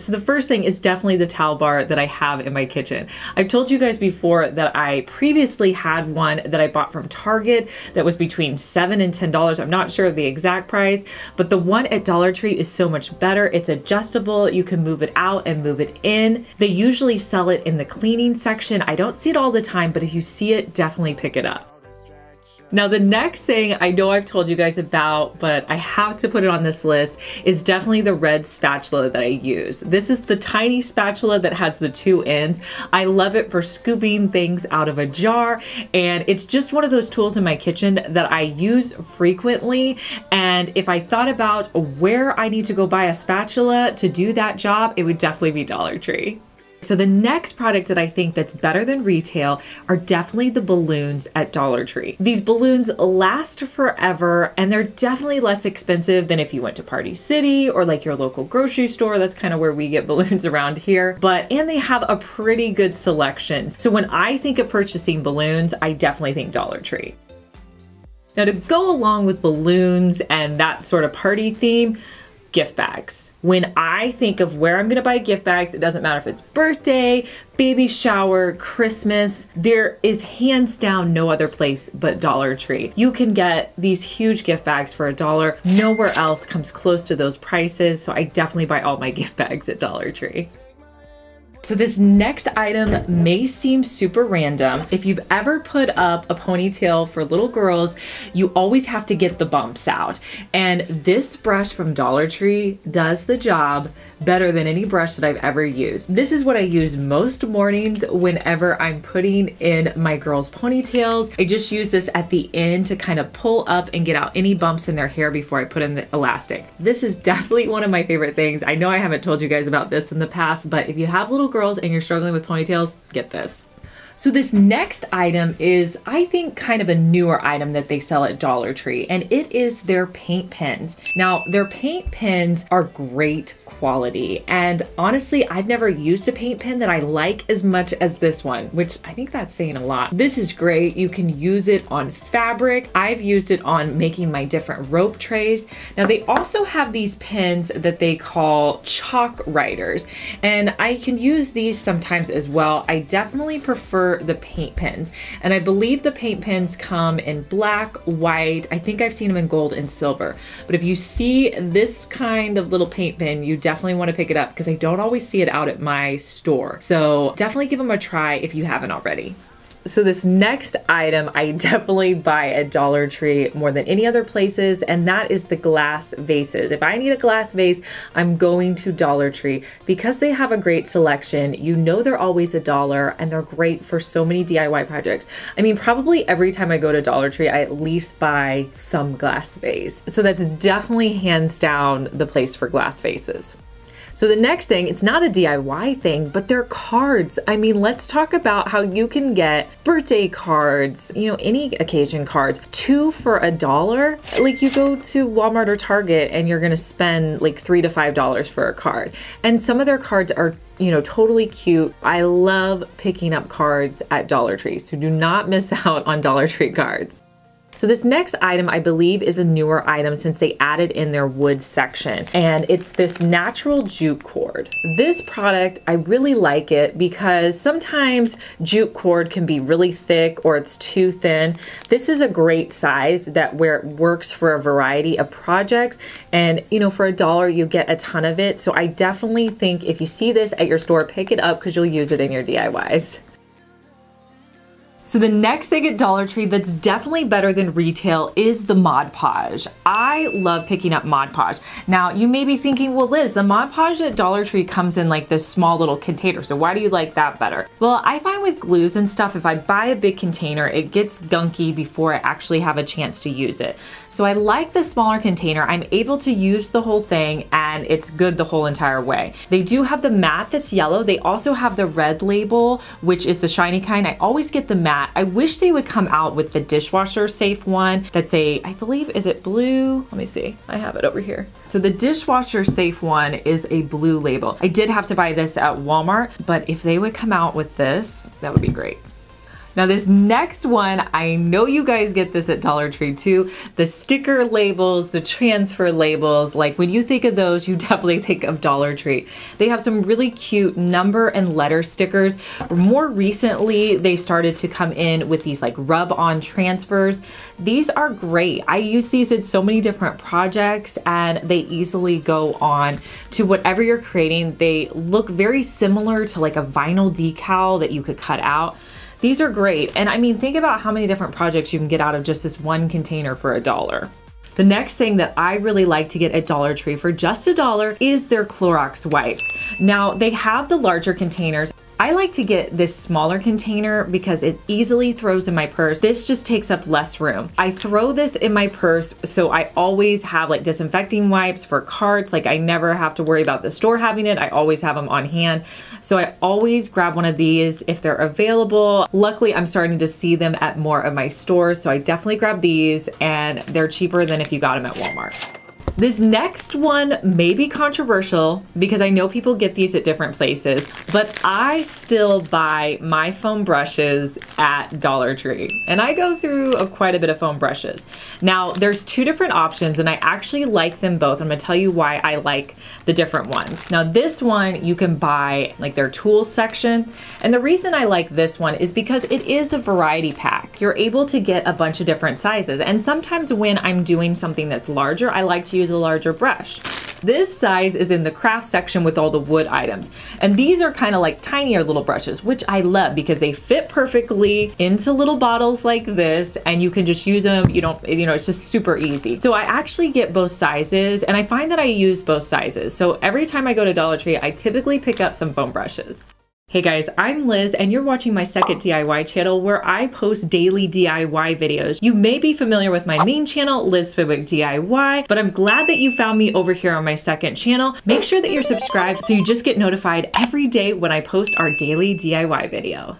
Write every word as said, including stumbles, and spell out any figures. So the first thing is definitely the towel bar that I have in my kitchen. I've told you guys before that I previously had one that I bought from Target that was between seven and ten dollars. I'm not sure of the exact price, but the one at Dollar Tree is so much better. It's adjustable. You can move it out and move it in. They usually sell it in the cleaning section. I don't see it all the time, but if you see it, definitely pick it up. Now the next thing I know I've told you guys about, but I have to put it on this list, is definitely the red spatula that I use. This is the tiny spatula that has the two ends. I love it for scooping things out of a jar, and it's just one of those tools in my kitchen that I use frequently. And if I thought about where I need to go buy a spatula to do that job, it would definitely be Dollar Tree. So the next product that I think that's better than retail are definitely the balloons at Dollar Tree. These balloons last forever, and they're definitely less expensive than if you went to Party City or like your local grocery store. That's kind of where we get balloons around here. But, and they have a pretty good selection. So when I think of purchasing balloons, I definitely think Dollar Tree. Now to go along with balloons and that sort of party theme, gift bags. When I think of where I'm gonna buy gift bags, it doesn't matter if it's birthday, baby shower, Christmas, there is hands down no other place but Dollar Tree. You can get these huge gift bags for a dollar. Nowhere else comes close to those prices, so I definitely buy all my gift bags at Dollar Tree. So this next item may seem super random. If you've ever put up a ponytail for little girls, you always have to get the bumps out. And this brush from Dollar Tree does the job better than any brush that I've ever used. This is what I use most mornings whenever I'm putting in my girls' ponytails. I just use this at the end to kind of pull up and get out any bumps in their hair before I put in the elastic. This is definitely one of my favorite things. I know I haven't told you guys about this in the past, but if you have little girls and you're struggling with ponytails, get this. So this next item is, I think, kind of a newer item that they sell at Dollar Tree, and it is their paint pens. Now, their paint pens are great quality, and honestly, I've never used a paint pen that I like as much as this one, which I think that's saying a lot. This is great. You can use it on fabric. I've used it on making my different rope trays. Now, they also have these pens that they call chalk writers, and I can use these sometimes as well. I definitely prefer the paint pens, and I believe the paint pens come in black, white, I think I've seen them in gold and silver. But if you see this kind of little paint pen, you definitely want to pick it up because I don't always see it out at my store. So definitely give them a try if you haven't already. So this next item I definitely buy at Dollar Tree more than any other places, and that is the glass vases. If I need a glass vase, I'm going to Dollar Tree because they have a great selection. You know they're always a dollar, and they're great for so many D I Y projects. I mean, probably every time I go to Dollar Tree, I at least buy some glass vase. So that's definitely hands down the place for glass vases. So the next thing, it's not a D I Y thing, but they're cards. I mean, let's talk about how you can get birthday cards, you know, any occasion cards, two for a dollar. Like you go to Walmart or Target and you're gonna spend like three to five dollars for a card. And some of their cards are, you know, totally cute. I love picking up cards at Dollar Tree, so do not miss out on Dollar Tree cards. So this next item, I believe, is a newer item since they added in their wood section, and it's this natural jute cord. This product, I really like it because sometimes jute cord can be really thick or it's too thin. This is a great size that where it works for a variety of projects, and you know, for a dollar, you get a ton of it. So I definitely think if you see this at your store, pick it up because you'll use it in your D I Ys. So the next thing at Dollar Tree that's definitely better than retail is the Mod Podge. I love picking up Mod Podge. Now you may be thinking, well, Liz, the Mod Podge at Dollar Tree comes in like this small little container, so why do you like that better? Well, I find with glues and stuff, if I buy a big container, it gets gunky before I actually have a chance to use it. So I like the smaller container. I'm able to use the whole thing and it's good the whole entire way. They do have the matte that's yellow. They also have the red label, which is the shiny kind. I always get the matte. I wish they would come out with the dishwasher safe one that's a, I believe, is it blue? Let me see, I have it over here. So the dishwasher safe one is a blue label. I did have to buy this at Walmart, but if they would come out with this, that would be great. Now this next one, I know you guys get this at Dollar Tree too. The sticker labels, the transfer labels, like when you think of those, you definitely think of Dollar Tree. They have some really cute number and letter stickers. More recently, they started to come in with these like rub-on transfers. These are great. I use these in so many different projects and they easily go on to whatever you're creating. They look very similar to like a vinyl decal that you could cut out. These are great. And I mean, think about how many different projects you can get out of just this one container for a dollar. The next thing that I really like to get at Dollar Tree for just a dollar is their Clorox wipes. Now they have the larger containers. I like to get this smaller container because it easily throws in my purse. This just takes up less room. I throw this in my purse, so I always have like disinfecting wipes for carts. Like I never have to worry about the store having it. I always have them on hand. So I always grab one of these if they're available. Luckily, I'm starting to see them at more of my stores. So I definitely grab these and they're cheaper than if you got them at Walmart. This next one may be controversial because I know people get these at different places, but I still buy my foam brushes at Dollar Tree. And I go through a, quite a bit of foam brushes. Now there's two different options and I actually like them both. I'm gonna tell you why I like the different ones. Now this one you can buy like their tools section. And the reason I like this one is because it is a variety pack. You're able to get a bunch of different sizes. And sometimes when I'm doing something that's larger, I like to use a larger brush. This size is in the craft section with all the wood items. And these are kind of like tinier little brushes, which I love because they fit perfectly into little bottles like this and you can just use them. You don't, you know, it's just super easy. So I actually get both sizes and I find that I use both sizes. So every time I go to Dollar Tree, I typically pick up some foam brushes. Hey guys, I'm Liz and you're watching my second D I Y channel where I post daily D I Y videos. You may be familiar with my main channel, Liz Fenwick D I Y, but I'm glad that you found me over here on my second channel. Make sure that you're subscribed so you just get notified every day when I post our daily D I Y video.